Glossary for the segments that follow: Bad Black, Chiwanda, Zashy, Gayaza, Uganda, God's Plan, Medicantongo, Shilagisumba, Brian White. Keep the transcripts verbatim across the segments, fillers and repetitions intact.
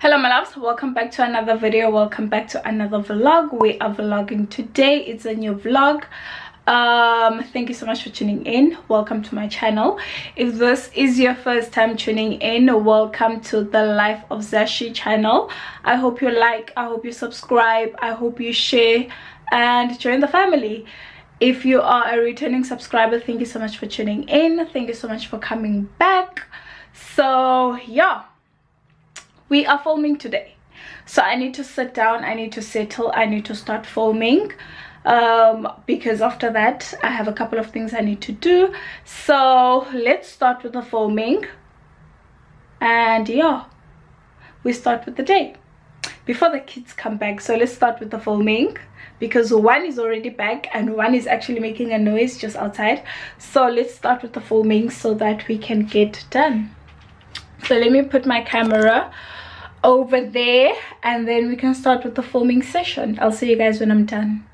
Hello my loves, welcome back to another video, welcome back to another vlog. We are vlogging today. It's a new vlog. Um thank you so much for tuning in. Welcome to my channel. If this is your first time tuning in, welcome to the Life of Zashy channel. I hope you like, I hope you subscribe, I hope you share and join the family. If you are a returning subscriber, thank you so much for tuning in, thank you so much for coming back. So yeah, we are filming today, so I need to sit down, I need to settle, I need to start filming, um because after that I have a couple of things I need to do. So let's start with the filming, and yeah, we start with the day before the kids come back. So let's start with the filming because one is already back and one is actually making a noise just outside. So let's start with the filming so that we can get done. So let me put my camera over there and then we can start with the filming session. I'll see you guys when I'm done.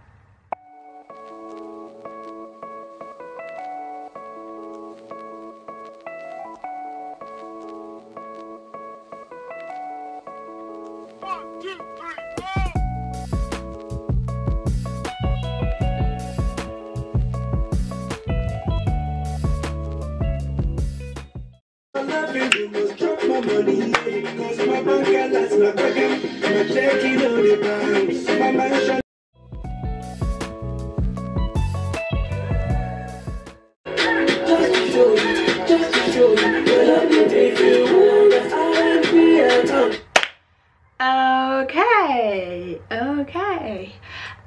Okay, okay.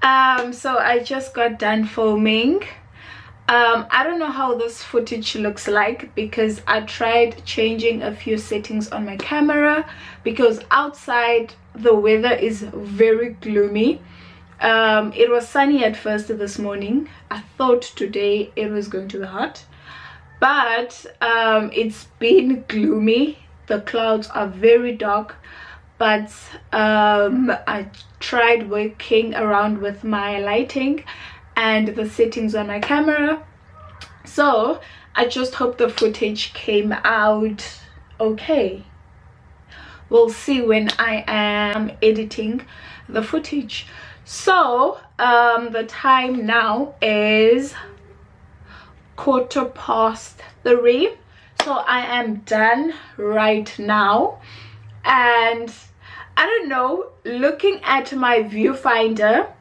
Um, so I just got done filming. Um, I don't know how this footage looks like because I tried changing a few settings on my camera because outside the weather is very gloomy. Um, it was sunny at first this morning. I thought today it was going to be hot, but um, it's been gloomy. The clouds are very dark, but um, I tried working around with my lighting and the settings on my camera. So I just hope the footage came out okay. We'll see when I am editing the footage. So um the time now is quarter past three, so I am done right now. And I don't know, looking at my viewfinder,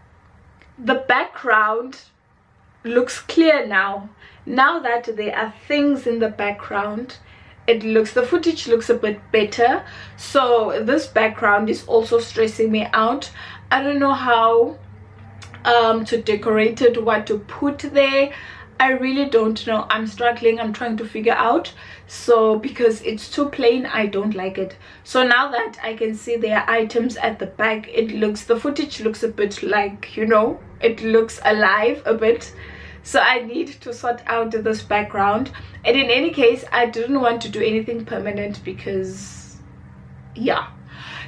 the background looks clear now. Now that there are things in the background, it looks, the footage looks a bit better. So this background is also stressing me out. I don't know how um to decorate it, what to put there. I really don't know. I'm struggling, I'm trying to figure out. So because it's too plain, I don't like it. So now that I can see there are items at the back, it looks, the footage looks a bit like, you know, it looks alive a bit. So I need to sort out this background. And in any case, I didn't want to do anything permanent because yeah.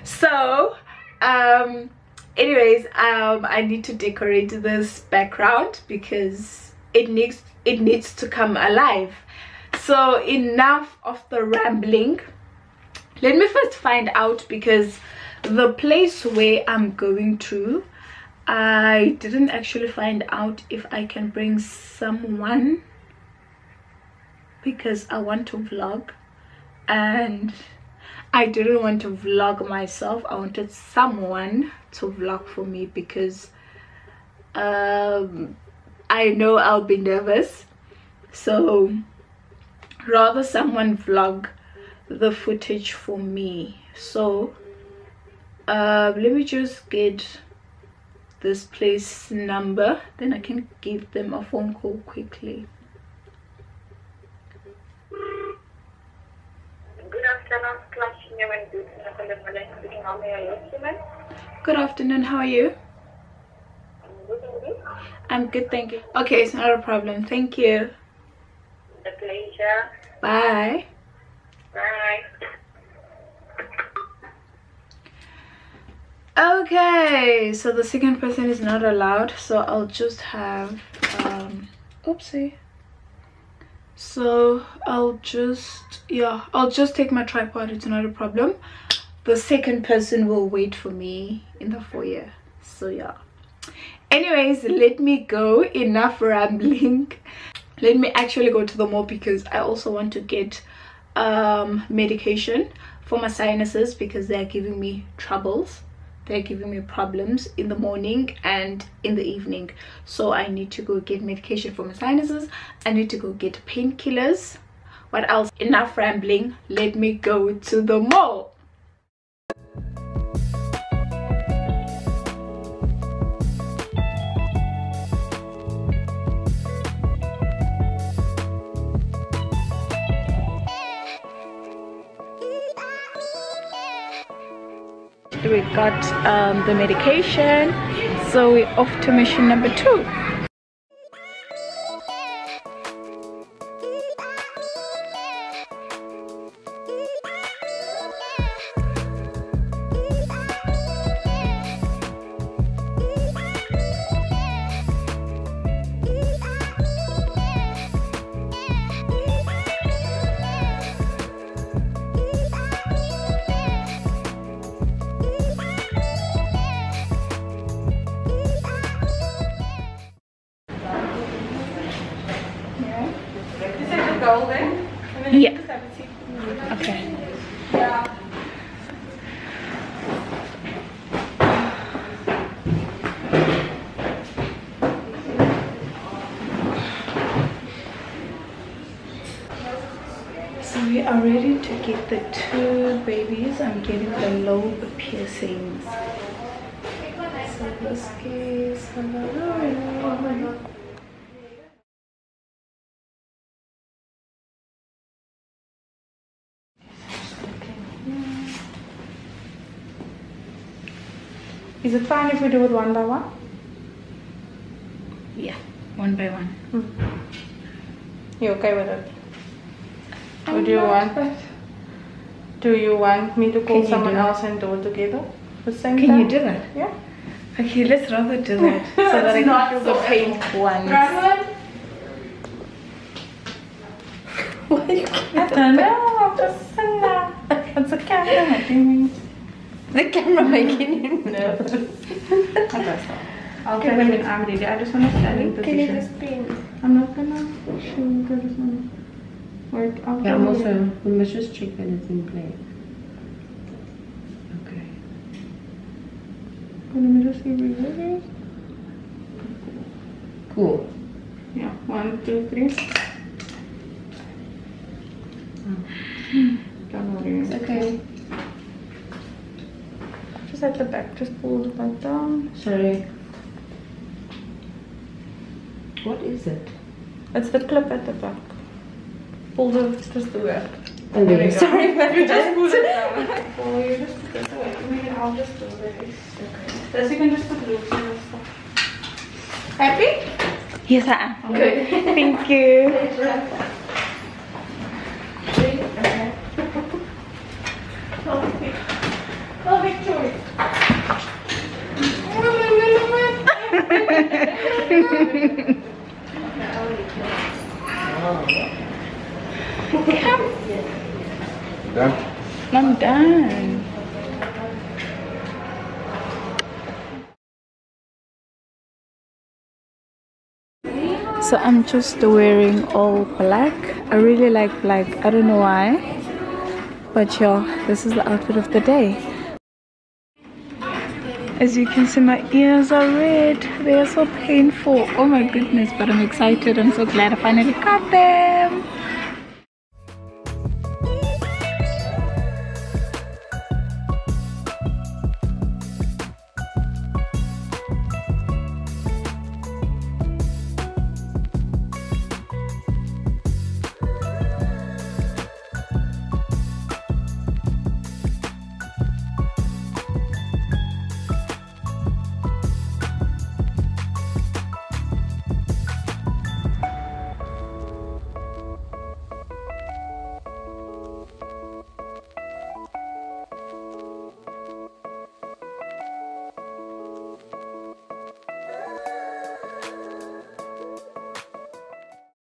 So um anyways, um I need to decorate this background because it needs it needs to come alive. So enough of the rambling. Let me first find out, because the place where I'm going to, I didn't actually find out if I can bring someone because I want to vlog and I didn't want to vlog myself. I wanted someone to vlog for me because um I know I'll be nervous, so rather someone vlog the footage for me. So uh, let me just get this place number, then I can give them a phone call quickly. Good afternoon, Good afternoon, how are you? I'm good, thank you. Okay, it's not a problem. Thank you. A pleasure. Bye. Bye. Okay, so the second person is not allowed, so I'll just have um oopsie. So I'll just yeah, I'll just take my tripod, it's not a problem. the second person will wait for me in the foyer. So yeah, anyways, let me go, enough rambling. Let me actually go to the mall because I also want to get um medication for my sinuses, because they're giving me troubles, they're giving me problems in the morning and in the evening. So I need to go get medication for my sinuses. I need to go get painkillers. What else? Enough rambling, let me go to the mall. We got um, the medication, so we're off to mission number two. Yeah. Okay. So we are ready to get the two babies. I'm getting the lobe piercings. So this is hello. Is it fine if we do it one by one? Yeah, one by one. Mm-hmm. You okay with it? Or do you want? But... Do you want me to call Can someone else and do it together? The same Can time? you do that? Yeah. Okay, let's rather do that so that I can do the paint once. Why are you I don't know. I'm just saying that. It's okay. I mean. The camera making you nervous. Okay, so I'll tell him when I'm ready. I just want to study the position. Can you just paint? I'm not gonna show you guys one. Wait, I'll yeah, I'm also, we must just check that it's in play. Okay. Let me just see where it is. Cool. Yeah, one, two, three. Oh. Don't worry. It's okay. At the back, just pull the back down. Sorry, what is it? It's the clip at the back. Pull the just the back. Oh, okay. Sorry, but you just pull it down. Pull you just put it away. I mean, I'll just do this. Okay. Plus, you can just put loops and stuff. Happy? Yes, I am. Good. Thank you. I'm done. So I'm just wearing all black. I really like black. I don't know why, but y'all, this is the outfit of the day. As you can see, my ears are red. They are so painful. Oh my goodness, but I'm excited. I'm so glad I finally got them.